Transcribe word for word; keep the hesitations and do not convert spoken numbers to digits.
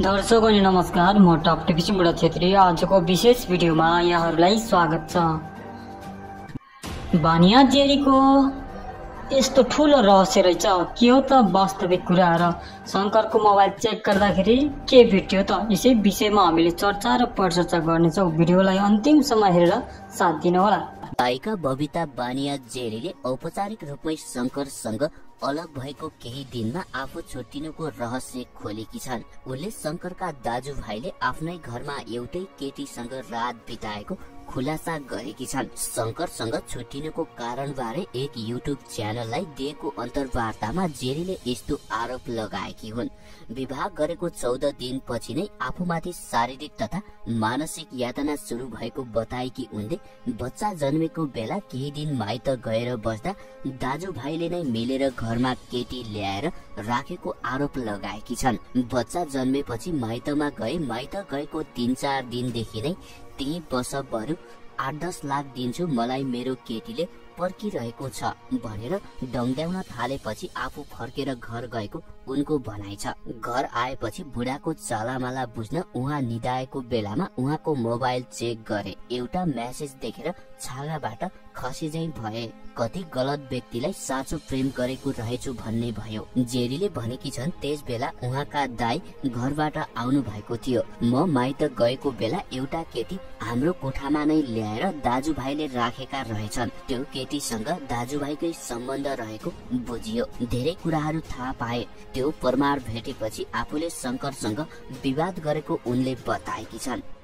दर्शकों ने नमस्कार, म टप टीबीसी बुढा छेत्री। आज को विशेष भिडियो में यहाँ स्वागत छ। बानिया जेरी को यो ठूल रहस्य रहेछ के हो त वास्तविक कुरा र शंकर को मोबाइल चेक गर्दाखेरि के भेट्यो त यसै विषयमा हामीले चर्चा र परिचर्चा गर्नेछौं। भिडियोलाई अन्तिमसम्म हेरेर साथ दिनुहोला। गायिका बबिता बानिया जेरीले औपचारिक रूपमा शंकरसँग अलग भएको केही दिनमा आफू छुट्टिनुको रहस्य खोलेकी छन्। उनले शंकरका दाजुभाइले आफ्नै घरमा एउटै केटीसँग रात बिताएको खुलासा गरेकी छन्। शंकरसँग छुट्टिनुको कारणबारे एक युट्युब च्यानललाई दिएको अन्तर्वार्तामा जेरीले यस्तो आरोप लगाएकी हुन्। विवाह गरेको चौध दिनपछि नै आफूमाथि शारीरिक तथा मानसिक यातना सुरु भएको बताएकी उनले बच्चा जन्मेको बेला केही दिन माइत गएर बस्दा दाजुभाइले नै मिलेर घरमा केटी ल्याएर राखेको आरोप लगाएकी छन्। बच्चा जन्मेपछि माइतमा गए। माइत गएको तीन चार दिनदेखि नै त्यही बस, बरु आठ दस लाख दिन्छु, मलाई मेरो केटीले पर्खिरहेको छ भनेर डङ्ग्याउन थालेपछि आफू फर्केर घर गएको उनको भनाइ छ। घर आएपछि बुढाको चालामाला बुझ्न उहाँ निदाएको बेलामा उहाँको मोबाइल चेक गरे। एउटा मेसेज देखेर छालाबाट खसिझै भए। कति गलत व्यक्तिलाई साँचो प्रेम गरेको रहेछु भन्ने भयो। जेरीले भनेकी छन्, त्यस बेला उहाँका दाई घरबाट आउनु भएको थियो। म माइत गएको बेला एउटा केटी हाम्रो कोठामा नै ल्याएर दाजुभाइले राखेका रहेछन्। त्यो केटीसँग दाजुभाइकै सम्बन्ध रहेको बुझियो। धेरै कुराहरू थाहा पाए। त्यो प्रमाण भेटेपछि आफूले शंकरसँग विवाद गरेको उनले बताएकी छन्।